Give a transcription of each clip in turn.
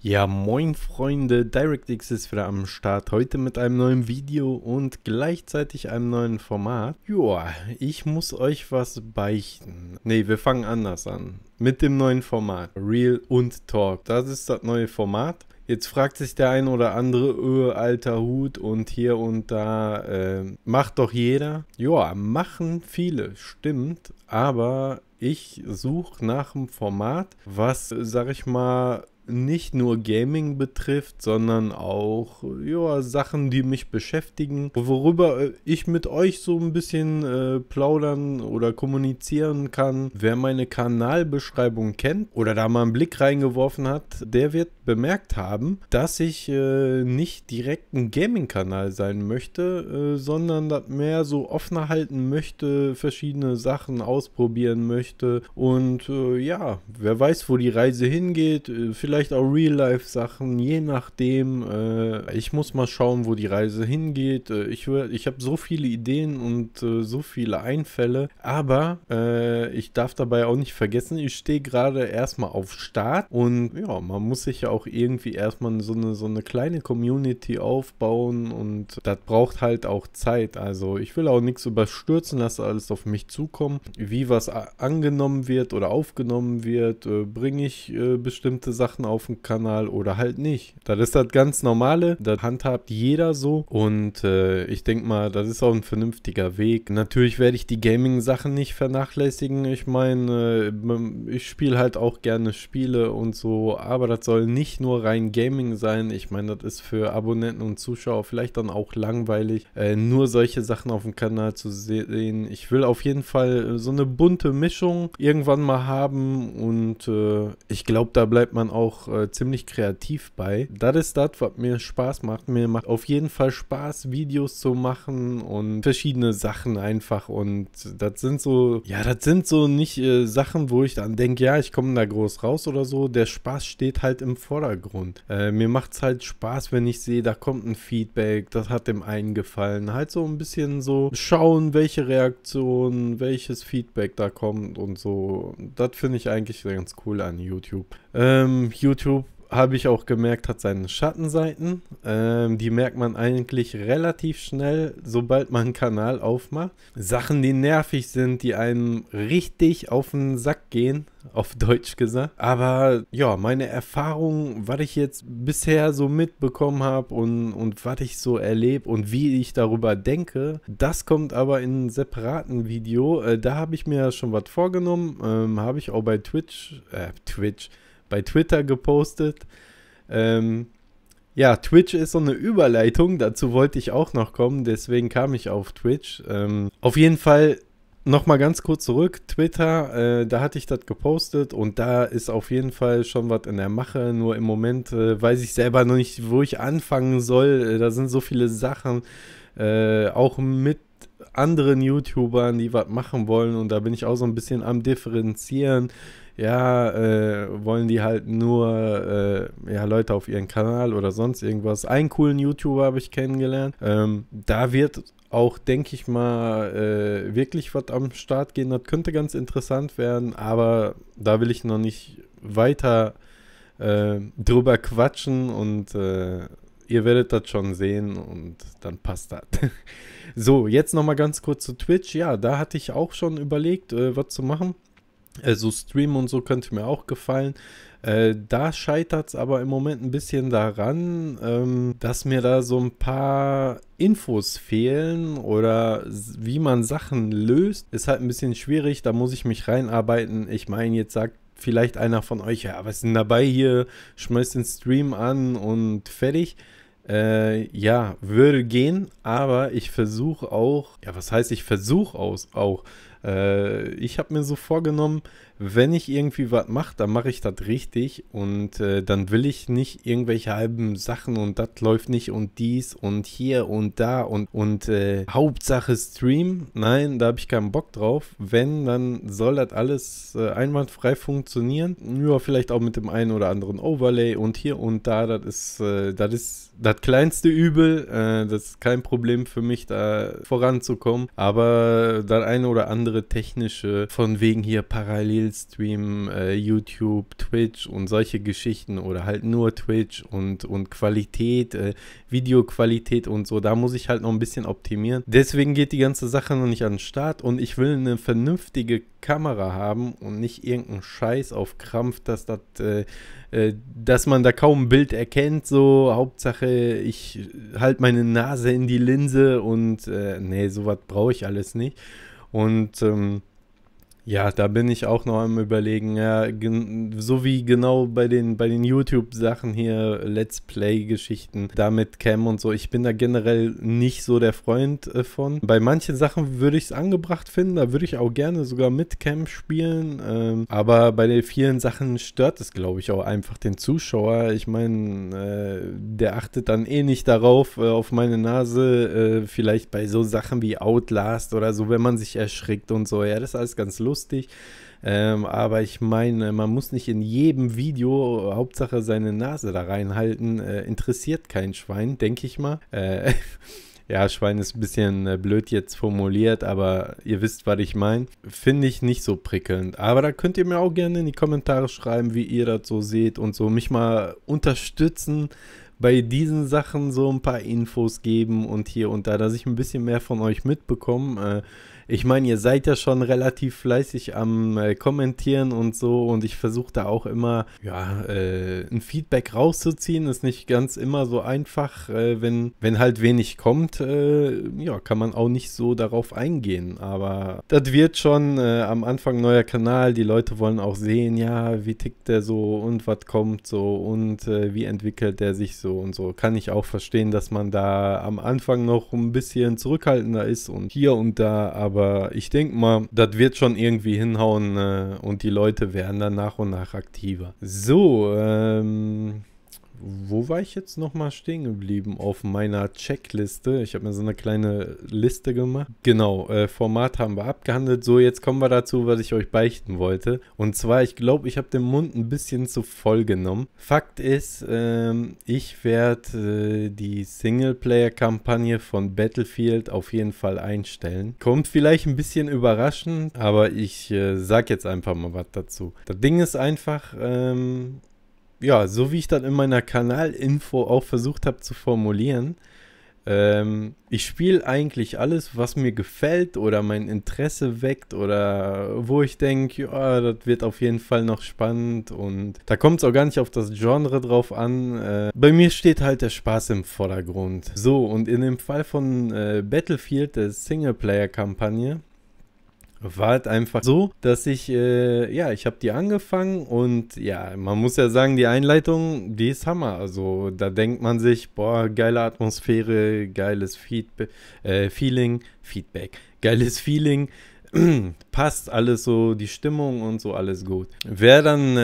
Ja, moin Freunde, Directix ist wieder am Start, heute mit einem neuen Video und gleichzeitig einem neuen Format. Joa, ich muss euch was beichten. Ne, wir fangen anders an. Mit dem neuen Format, Real und Talk. Das ist das neue Format. Jetzt fragt sich der ein oder andere, alter Hut und hier und da, macht doch jeder. Joa, machen viele, stimmt, aber ich suche nach einem Format, was, sag ich mal, nicht nur Gaming betrifft, sondern auch Sachen, die mich beschäftigen, worüber ich mit euch so ein bisschen plaudern oder kommunizieren kann. Wer meine Kanalbeschreibung kennt oder da mal einen Blick reingeworfen hat, der wird bemerkt haben, dass ich nicht direkt ein Gaming-Kanal sein möchte, sondern das mehr so offen halten möchte, verschiedene Sachen ausprobieren möchte und ja, wer weiß, wo die Reise hingeht, vielleicht auch Real-Life-Sachen, je nachdem. Ich muss mal schauen, wo die Reise hingeht. Ich habe so viele Ideen und so viele Einfälle, aber ich darf dabei auch nicht vergessen, ich stehe gerade erstmal auf Start und ja, man muss sich ja auch irgendwie erstmal so eine kleine Community aufbauen und das braucht halt auch Zeit. Also ich will auch nichts überstürzen, lasse alles auf mich zukommen. Wie was angenommen wird oder aufgenommen wird, bringe ich bestimmte Sachen auf dem Kanal oder halt nicht. Das ist das ganz Normale, das handhabt jeder so und ich denke mal, das ist auch ein vernünftiger Weg. Natürlich werde ich die Gaming-Sachen nicht vernachlässigen, ich meine, ich spiele halt auch gerne Spiele und so, aber das soll nicht nur rein Gaming sein, ich meine, das ist für Abonnenten und Zuschauer vielleicht dann auch langweilig, nur solche Sachen auf dem Kanal zu sehen. Ich will auf jeden Fall so eine bunte Mischung irgendwann mal haben und ich glaube, da bleibt man auch ziemlich kreativ bei. Das ist das, was mir Spaß macht. Mir macht auf jeden Fall Spaß, Videos zu machen und verschiedene Sachen einfach und das sind so, ja, das sind so nicht Sachen, wo ich dann denke, ja, ich komme da groß raus oder so. Der Spaß steht halt im Vordergrund. Mir macht es halt Spaß, wenn ich sehe, da kommt ein Feedback, das hat dem einen gefallen. Halt so ein bisschen so schauen, welche Reaktion, welches Feedback da kommt und so. Das finde ich eigentlich ganz cool an YouTube. YouTube, habe ich auch gemerkt, hat seine Schattenseiten. Die merkt man eigentlich relativ schnell, sobald man einen Kanal aufmacht. Sachen, die nervig sind, die einem richtig auf den Sack gehen, auf Deutsch gesagt. Aber ja, meine Erfahrung, was ich jetzt bisher so mitbekommen habe und was ich so erlebe und wie ich darüber denke, das kommt aber in einem separaten Video. Da habe ich mir schon was vorgenommen. Habe ich auch bei Twitter gepostet. Ja, Twitch ist so eine Überleitung, dazu wollte ich auch noch kommen, deswegen kam ich auf Twitch. Auf jeden Fall nochmal ganz kurz zurück, Twitter, da hatte ich das gepostet und da ist auf jeden Fall schon was in der Mache, nur im Moment weiß ich selber noch nicht, wo ich anfangen soll, da sind so viele Sachen, auch mit anderen YouTubern, die was machen wollen und da bin ich auch so ein bisschen am Differenzieren. Ja, wollen die halt nur ja, Leute auf ihren Kanal oder sonst irgendwas. Einen coolen YouTuber habe ich kennengelernt. Da wird auch, denke ich mal, wirklich was am Start gehen. Das könnte ganz interessant werden, aber da will ich noch nicht weiter drüber quatschen und ihr werdet das schon sehen und dann passt das. So, jetzt nochmal ganz kurz zu Twitch. Ja, da hatte ich auch schon überlegt, was zu machen. Also Stream und so könnte mir auch gefallen. Da scheitert es aber im Moment ein bisschen daran, dass mir da so ein paar Infos fehlen oder wie man Sachen löst. Ist halt ein bisschen schwierig, da muss ich mich reinarbeiten. Ich meine, jetzt sagt vielleicht einer von euch, ja, was ist denn dabei hier? Schmeißt den Stream an und fertig. Ja, würde gehen, aber ich versuche auch, ja, was heißt ich versuche auch, ich habe mir so vorgenommen, wenn ich irgendwie was mache, dann mache ich das richtig und dann will ich nicht irgendwelche halben Sachen und das läuft nicht und dies und hier und da und Hauptsache Stream. Nein, da habe ich keinen Bock drauf. Wenn, dann soll das alles einwandfrei funktionieren. Ja, vielleicht auch mit dem einen oder anderen Overlay und hier und da. Das ist das kleinste Übel. Das ist kein Problem für mich, da voranzukommen. Aber das eine oder andere technische, von wegen hier parallel Mainstream, YouTube, Twitch und solche Geschichten oder halt nur Twitch und Qualität, Videoqualität und so, da muss ich halt noch ein bisschen optimieren. Deswegen geht die ganze Sache noch nicht an den Start und ich will eine vernünftige Kamera haben und nicht irgendeinen Scheiß auf Krampf, dass man da kaum ein Bild erkennt, so Hauptsache ich halte meine Nase in die Linse und nee, sowas brauche ich alles nicht. Und ja, da bin ich auch noch am Überlegen, ja, so wie genau bei den YouTube-Sachen hier, Let's Play-Geschichten, da mit Cam und so, ich bin da generell nicht so der Freund von. Bei manchen Sachen würde ich es angebracht finden, da würde ich auch gerne sogar mit Cam spielen, aber bei den vielen Sachen stört es, glaube ich, auch einfach den Zuschauer. Ich meine, der achtet dann eh nicht darauf, auf meine Nase, vielleicht bei so Sachen wie Outlast oder so, wenn man sich erschrickt und so, ja, das ist alles ganz lustig. Aber ich meine, man muss nicht in jedem Video Hauptsache seine Nase da reinhalten, interessiert kein Schwein, denke ich mal. Ja, Schwein ist ein bisschen blöd jetzt formuliert, aber ihr wisst, was ich meine. Finde ich nicht so prickelnd. Aber da könnt ihr mir auch gerne in die Kommentare schreiben, wie ihr das so seht und so mich mal unterstützen, bei diesen Sachen so ein paar Infos geben und hier und da, dass ich ein bisschen mehr von euch mitbekomme. Ich meine, ihr seid ja schon relativ fleißig am Kommentieren und so und ich versuche da auch immer, ja, ein Feedback rauszuziehen. Ist nicht ganz immer so einfach, wenn halt wenig kommt, ja, kann man auch nicht so darauf eingehen. Aber das wird schon am Anfang neuer Kanal. Die Leute wollen auch sehen, ja, wie tickt der so und was kommt so und wie entwickelt der sich so und so. Kann ich auch verstehen, dass man da am Anfang noch ein bisschen zurückhaltender ist und hier und da, aber ich denke mal, das wird schon irgendwie hinhauen und die Leute werden dann nach und nach aktiver. So, wo war ich jetzt nochmal stehen geblieben? Auf meiner Checkliste. Ich habe mir so eine kleine Liste gemacht. Genau, Format haben wir abgehandelt. So, jetzt kommen wir dazu, was ich euch beichten wollte. Und zwar, ich glaube, ich habe den Mund ein bisschen zu voll genommen. Fakt ist, ich werde die Singleplayer-Kampagne von Battlefield auf jeden Fall einstellen. Kommt vielleicht ein bisschen überraschend, aber ich sage jetzt einfach mal was dazu. Das Ding ist einfach... ja, so wie ich dann in meiner Kanalinfo auch versucht habe zu formulieren, ich spiele eigentlich alles, was mir gefällt oder mein Interesse weckt oder wo ich denke, ja, das wird auf jeden Fall noch spannend und da kommt es auch gar nicht auf das Genre drauf an. Bei mir steht halt der Spaß im Vordergrund. So, und in dem Fall von Battlefield, der Singleplayer-Kampagne, war halt einfach so, dass ich, ja, ich habe die angefangen und ja, man muss ja sagen, die Einleitung, die ist Hammer. Also da denkt man sich, boah, geile Atmosphäre, geiles Feeling, geiles Feeling, passt alles so, die Stimmung und so, alles gut. Wer dann,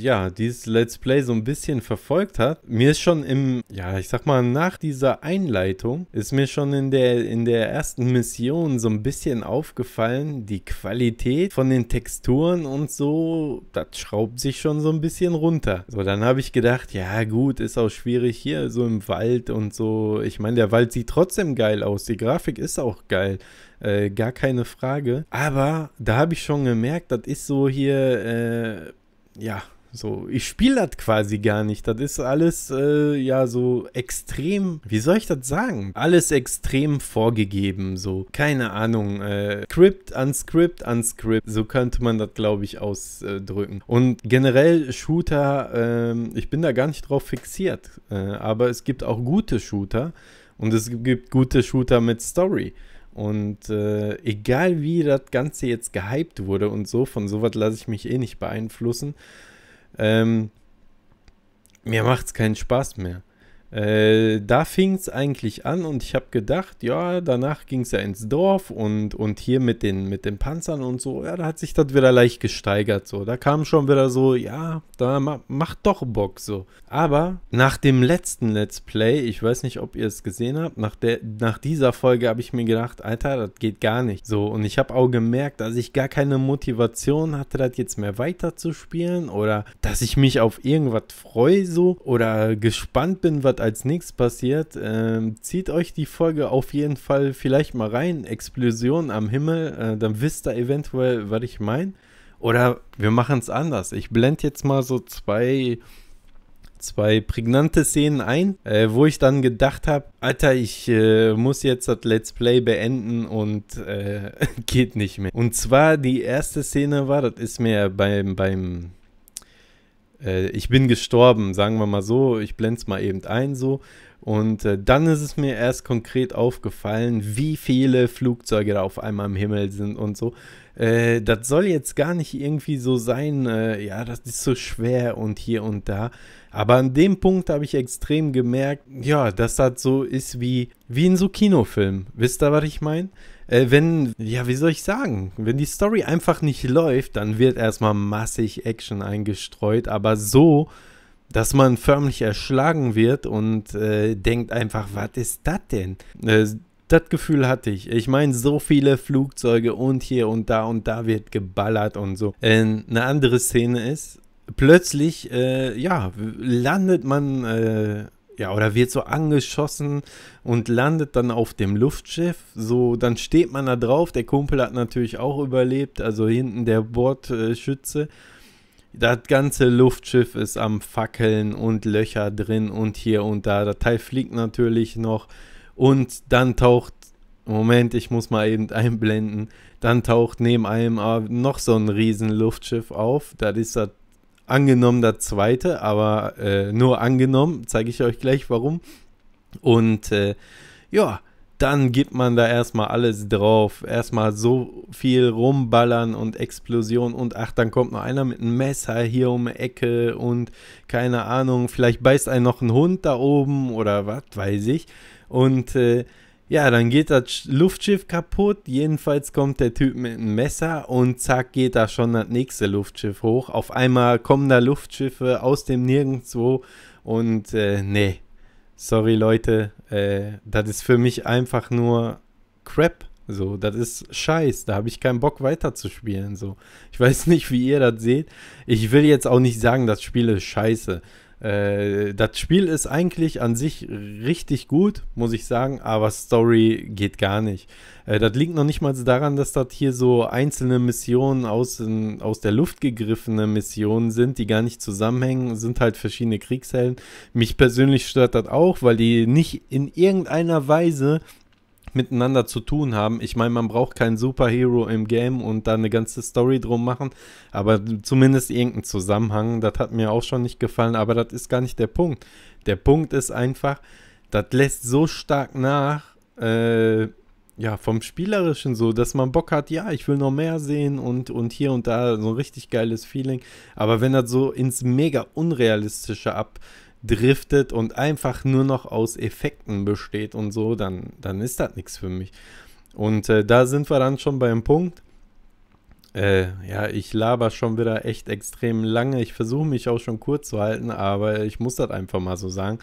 ja, dieses Let's Play so ein bisschen verfolgt hat, mir ist schon im, ja, ich sag mal, nach dieser Einleitung, ist mir schon in der ersten Mission so ein bisschen aufgefallen, die Qualität von den Texturen und so, das schraubt sich schon so ein bisschen runter. So, dann habe ich gedacht, ja gut, ist auch schwierig hier, so im Wald und so. Ich meine, der Wald sieht trotzdem geil aus, die Grafik ist auch geil. Gar keine Frage. Aber da habe ich schon gemerkt, das ist so hier, ja, so, ich spiele das quasi gar nicht. Das ist alles, ja, so extrem, wie soll ich das sagen? Alles extrem vorgegeben, so. Keine Ahnung, Script an Script an Script. So könnte man das, glaube ich, ausdrücken. Und generell Shooter, ich bin da gar nicht drauf fixiert. Aber es gibt auch gute Shooter. Und es gibt gute Shooter mit Story. Und egal wie das Ganze jetzt gehypt wurde und so, von sowas lasse ich mich eh nicht beeinflussen, mir macht es keinen Spaß mehr. Da fing es eigentlich an und ich habe gedacht, ja, danach ging es ja ins Dorf und hier mit den Panzern und so, ja, da hat sich das wieder leicht gesteigert, so. Da kam schon wieder so, ja, da macht doch Bock, so. Aber nach dem letzten Let's Play, ich weiß nicht, ob ihr es gesehen habt, nach dieser Folge habe ich mir gedacht, Alter, das geht gar nicht, so. Und ich habe auch gemerkt, dass ich gar keine Motivation hatte, das jetzt mehr weiterzuspielen oder dass ich mich auf irgendwas freue, so, oder gespannt bin, was als nächstes passiert. Zieht euch die Folge auf jeden Fall vielleicht mal rein, Explosion am Himmel, dann wisst ihr eventuell, was ich meine. Oder wir machen es anders. Ich blende jetzt mal so zwei prägnante Szenen ein, wo ich dann gedacht habe, Alter, ich muss jetzt das Let's Play beenden und geht nicht mehr. Und zwar die erste Szene war, das ist mir beim ich bin gestorben, sagen wir mal so, ich blende es mal eben ein so. Und dann ist es mir erst konkret aufgefallen, wie viele Flugzeuge da auf einmal im Himmel sind und so. Das soll jetzt gar nicht irgendwie so sein, ja, das ist so schwer und hier und da. Aber an dem Punkt habe ich extrem gemerkt, ja, dass das so ist wie in so Kinofilmen. Wisst ihr, was ich meine? Wenn, ja, wie soll ich sagen, wenn die Story einfach nicht läuft, dann wird erstmal massig Action eingestreut, aber so, dass man förmlich erschlagen wird und denkt einfach, was ist das denn? Das Gefühl hatte ich. Ich meine, so viele Flugzeuge und hier und da wird geballert und so. Eine andere Szene ist, plötzlich, ja, landet man, ja, oder wird so angeschossen und landet dann auf dem Luftschiff. So, dann steht man da drauf. Der Kumpel hat natürlich auch überlebt, also hinten der Bordschütze. Das ganze Luftschiff ist am Fackeln und Löcher drin und hier und da. Das Teil fliegt natürlich noch und dann taucht, Moment, ich muss mal eben einblenden, dann taucht neben einem noch so ein riesen Luftschiff auf. Das ist das, angenommen, das zweite, aber nur angenommen, zeige ich euch gleich warum. Und ja, dann gibt man da erstmal alles drauf. Erstmal so viel rumballern und Explosion und ach, dann kommt noch einer mit einem Messer hier um die Ecke und keine Ahnung, vielleicht beißt einen noch ein Hund da oben oder was, weiß ich. Und ja, dann geht das Luftschiff kaputt. Jedenfalls kommt der Typ mit einem Messer und zack, geht da schon das nächste Luftschiff hoch. Auf einmal kommen da Luftschiffe aus dem Nirgendwo und nee. Sorry Leute, das ist für mich einfach nur Crap, so, das ist Scheiß, da habe ich keinen Bock weiterzuspielen, so. Ich weiß nicht, wie ihr das seht, ich will jetzt auch nicht sagen, das Spiel ist scheiße. Das Spiel ist eigentlich an sich richtig gut, muss ich sagen, aber Story geht gar nicht. Das liegt noch nicht mal daran, dass das hier so einzelne Missionen aus der Luft gegriffene Missionen sind, die gar nicht zusammenhängen, sind halt verschiedene Kriegshelden. Mich persönlich stört das auch, weil die nicht in irgendeiner Weise miteinander zu tun haben. Ich meine, man braucht keinen Superhero im Game und da eine ganze Story drum machen, aber zumindest irgendeinen Zusammenhang, das hat mir auch schon nicht gefallen, aber das ist gar nicht der Punkt. Der Punkt ist einfach, das lässt so stark nach, ja, vom Spielerischen so, dass man Bock hat, ja, ich will noch mehr sehen und hier und da so ein richtig geiles Feeling, aber wenn das so ins mega Unrealistische abdriftet und einfach nur noch aus Effekten besteht und so, dann ist das nichts für mich. Und da sind wir dann schon beim Punkt. Ja, ich laber schon wieder echt extrem lange. Ich versuche mich auch schon kurz zu halten, aber ich muss das einfach mal so sagen.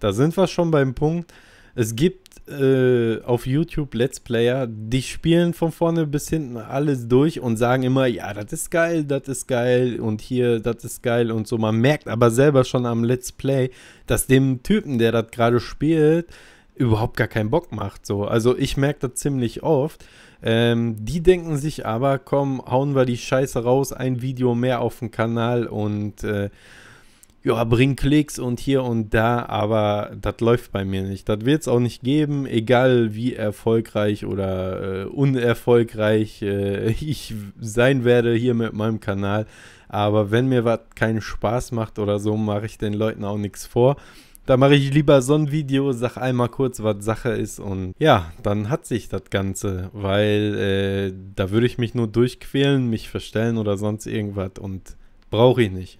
Da sind wir schon beim Punkt. Es gibt auf YouTube Let's Player, die spielen von vorne bis hinten alles durch und sagen immer, ja, das ist geil und hier, das ist geil und so. Man merkt aber selber schon am Let's Play, dass dem Typen, der das gerade spielt, überhaupt gar keinen Bock macht. So. Also ich merke das ziemlich oft. Die denken sich aber, komm, hauen wir die Scheiße raus, ein Video mehr auf den Kanal und ja, bring Klicks und hier und da, aber das läuft bei mir nicht. Das wird es auch nicht geben, egal wie erfolgreich oder unerfolgreich ich sein werde hier mit meinem Kanal. Aber wenn mir was keinen Spaß macht oder so, mache ich den Leuten auch nichts vor. Da mache ich lieber so ein Video, sag einmal kurz, was Sache ist und ja, dann hat sich das Ganze, weil da würde ich mich nur durchquälen, mich verstellen oder sonst irgendwas und brauche ich nicht.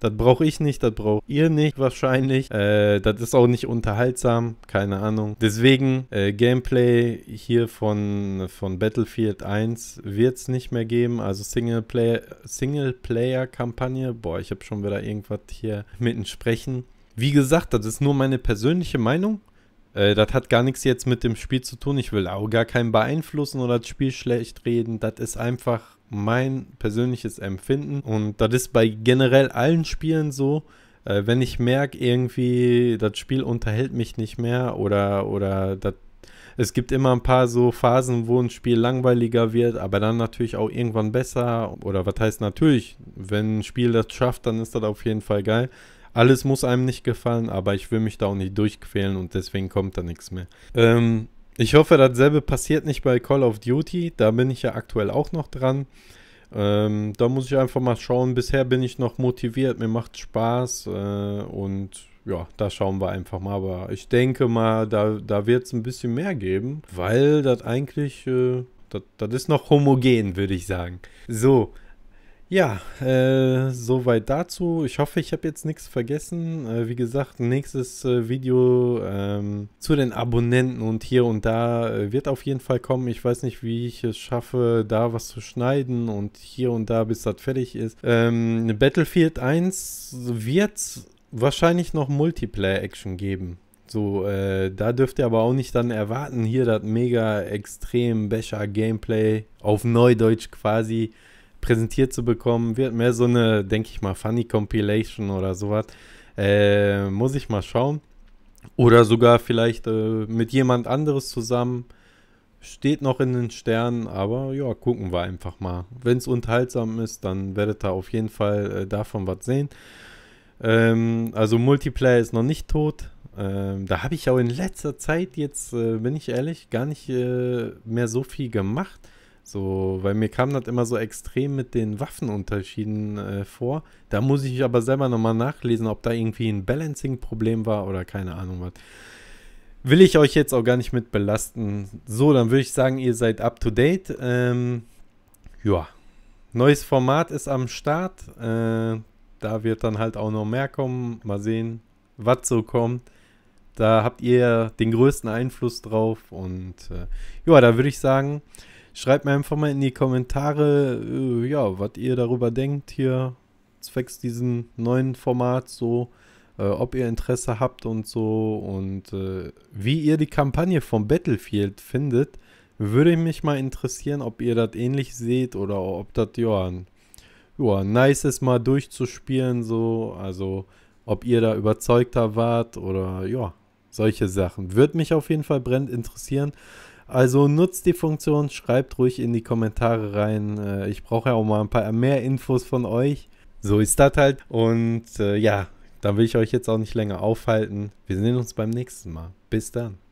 Das brauche ich nicht, das braucht ihr nicht wahrscheinlich. Das ist auch nicht unterhaltsam, keine Ahnung. Deswegen, Gameplay hier von Battlefield 1 wird es nicht mehr geben. Also Singleplayer-Kampagne. Boah, ich habe schon wieder irgendwas hier mitten sprechen. Wie gesagt, das ist nur meine persönliche Meinung. Das hat gar nichts jetzt mit dem Spiel zu tun. Ich will auch gar keinen beeinflussen oder das Spiel schlecht reden. Das ist einfach mein persönliches Empfinden. Und das ist bei generell allen Spielen so. Wenn ich merke, irgendwie, das Spiel unterhält mich nicht mehr oder das Es gibt immer ein paar so Phasen, wo ein Spiel langweiliger wird, aber dann natürlich auch irgendwann besser. Oder was heißt natürlich, wenn ein Spiel das schafft, dann ist das auf jeden Fall geil. Alles muss einem nicht gefallen, aber ich will mich da auch nicht durchquälen und deswegen kommt da nichts mehr. Ich hoffe, dasselbe passiert nicht bei Call of Duty. Da bin ich ja aktuell auch noch dran. Da muss ich einfach mal schauen. Bisher bin ich noch motiviert, mir macht Spaß und ja, da schauen wir einfach mal. Aber ich denke mal, da wird es ein bisschen mehr geben, weil das eigentlich, das ist noch homogen, würde ich sagen. So, ja, soweit dazu. Ich hoffe, ich habe jetzt nichts vergessen. Wie gesagt, nächstes Video zu den Abonnenten und hier und da wird auf jeden Fall kommen. Ich weiß nicht, wie ich es schaffe, da was zu schneiden und hier und da, bis das fertig ist. Battlefield 1 wird wahrscheinlich noch Multiplayer-Action geben. So, da dürft ihr aber auch nicht dann erwarten, hier das mega extrem Becher-Gameplay auf Neudeutsch quasi präsentiert zu bekommen. Wird mehr so eine, denke ich mal, Funny Compilation oder sowas. Muss ich mal schauen. Oder sogar vielleicht mit jemand anderes zusammen. Steht noch in den Sternen, aber ja, gucken wir einfach mal. Wenn es unterhaltsam ist, dann werdet ihr auf jeden Fall davon was sehen. Also Multiplayer ist noch nicht tot. Da habe ich auch in letzter Zeit jetzt, bin ich ehrlich, gar nicht mehr so viel gemacht. So, weil mir kam das immer so extrem mit den Waffenunterschieden vor. Da muss ich aber selber nochmal nachlesen, ob da irgendwie ein Balancing-Problem war oder keine Ahnung was. Will ich euch jetzt auch gar nicht mit belasten. So, dann würde ich sagen, ihr seid up to date. Ja, neues Format ist am Start. Da wird dann halt auch noch mehr kommen. Mal sehen, was so kommt. Da habt ihr den größten Einfluss drauf. Und ja, da würde ich sagen, schreibt mir einfach mal in die Kommentare, ja, was ihr darüber denkt hier, zwecks diesem neuen Format so, ob ihr Interesse habt und so und wie ihr die Kampagne von Battlefield findet, würde mich mal interessieren, ob ihr das ähnlich seht oder ob das, ja, nice ist mal durchzuspielen so, also ob ihr da überzeugter wart oder ja, solche Sachen. Würde mich auf jeden Fall brennend interessieren. Also nutzt die Funktion, schreibt ruhig in die Kommentare rein. Ich brauche ja auch mal ein paar mehr Infos von euch. So ist das halt. Und ja, dann will ich euch jetzt auch nicht länger aufhalten. Wir sehen uns beim nächsten Mal. Bis dann.